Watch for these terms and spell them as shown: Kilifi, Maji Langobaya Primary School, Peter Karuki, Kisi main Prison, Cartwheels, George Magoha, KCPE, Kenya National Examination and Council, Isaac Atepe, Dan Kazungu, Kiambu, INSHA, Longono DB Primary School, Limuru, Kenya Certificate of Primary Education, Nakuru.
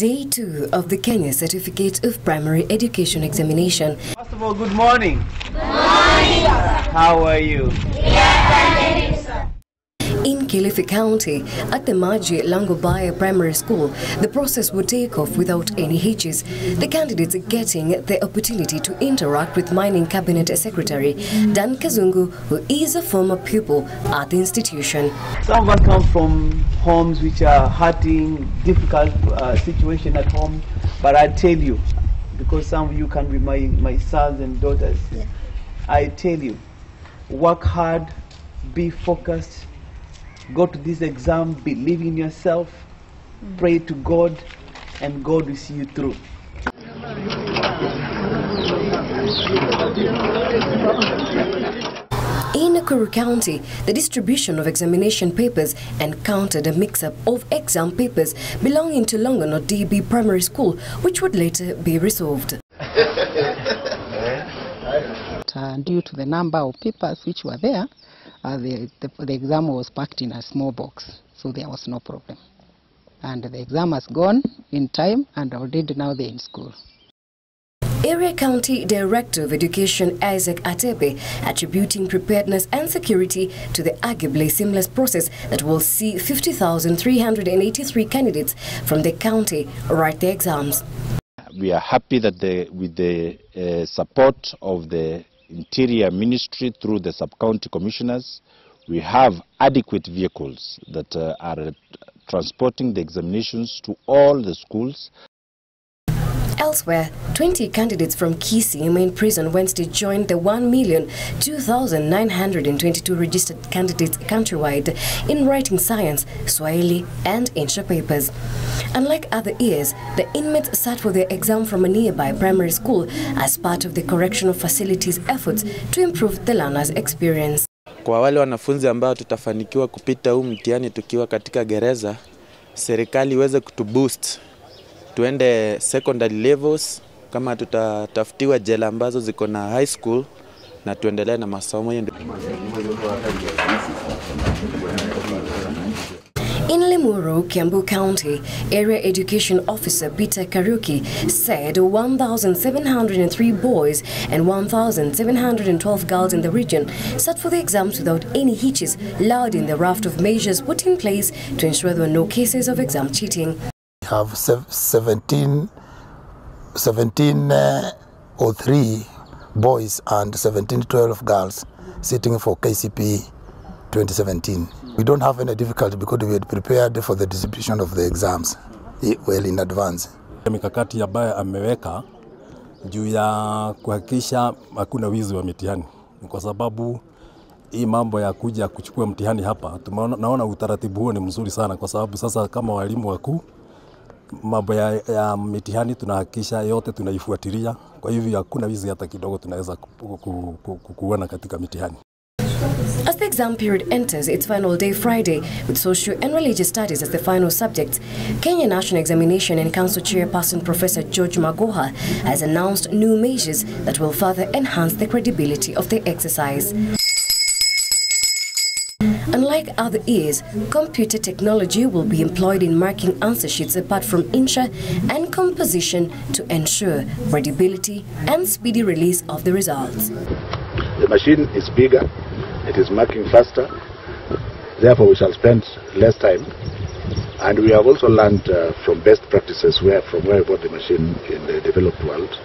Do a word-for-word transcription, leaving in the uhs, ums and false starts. Day two of the Kenya Certificate of Primary Education Examination. First of all, good morning. Good morning. How are you? Yes, sir. In Kilifi County, at the Maji Langobaya Primary School, the process would take off without any hitches. The candidates are getting the opportunity to interact with Mining Cabinet Secretary Dan Kazungu, who is a former pupil at the institution. Some of us come from homes which are hurting, difficult uh, situation at home, but I tell you, because some of you can be my, my sons and daughters, yeah. I tell you, work hard, be focused, go to this exam, believe in yourself, mm-hmm. Pray to God, and God will see you through. In Nakuru County, the distribution of examination papers encountered a mix-up of exam papers belonging to Longono D B Primary School, which would later be resolved. Uh, due to the number of papers which were there, Uh, the, the, the exam was packed in a small box, so there was no problem. And the exam has gone in time, and already now they're in school. Area County Director of Education Isaac Atepe attributing preparedness and security to the arguably seamless process that will see fifty thousand three hundred eighty-three candidates from the county write their exams. We are happy that the, with the uh, support of the Interior Ministry through the sub-county commissioners, we have adequate vehicles that uh, are transporting the examinations to all the schools. Elsewhere, twenty candidates from Kisi Main Prison Wednesday joined the one million two thousand nine hundred twenty-two registered candidates countrywide in writing science, Swahili and INSHA papers. Unlike other years, the inmates sat for their exam from a nearby primary school as part of the correctional facilities efforts to improve the learner's experience. Kwa wale wanafunzi ambao tutafanikiwa kupita huu mtihani tukiwa katika gereza, serikali iweze kutuboost. Tuende secondary levels kama tutatafutiwa jela ambazo ziko na high school na tuendelee na masomo yetu. In Limuru, Kiambu County, Area Education Officer Peter Karuki said one thousand seven hundred three boys and one thousand seven hundred twelve girls in the region sat for the exams without any hitches, lauding the raft of measures put in place to ensure there were no cases of exam cheating. Have seventeen, seventeen uh, or three boys and seventeen twelve girls sitting for K C P twenty seventeen. We don't have any difficulty because we had prepared for the distribution of the exams well in advance. Mikakati ambayo ameweka juu ya kuhakikisha hakuna wizi wa mitihani, kwa sababu hii mambo ya kuja kuchukua mtihani hapa, tunaona utaratibu huo ni mzuri sana, kwa sababu sasa kama walimu wakuu mambo ya, ya mitihani tunahakikisha yote tunaifuatilia, kwa hivyo hakuna wizi hata kidogo tunaweza kuona katika mitihani. As the exam period enters its final day Friday, with social and religious studies as the final subjects, Kenya National Examination and Council Chairperson Professor George Magoha has announced new measures that will further enhance the credibility of the exercise. Unlike other years, computer technology will be employed in marking answer sheets apart from INSHA and composition to ensure credibility and speedy release of the results. The machine is bigger, it is marking faster, therefore we shall spend less time. And we have also learned uh, from best practices where, from where we bought the machine in the developed world.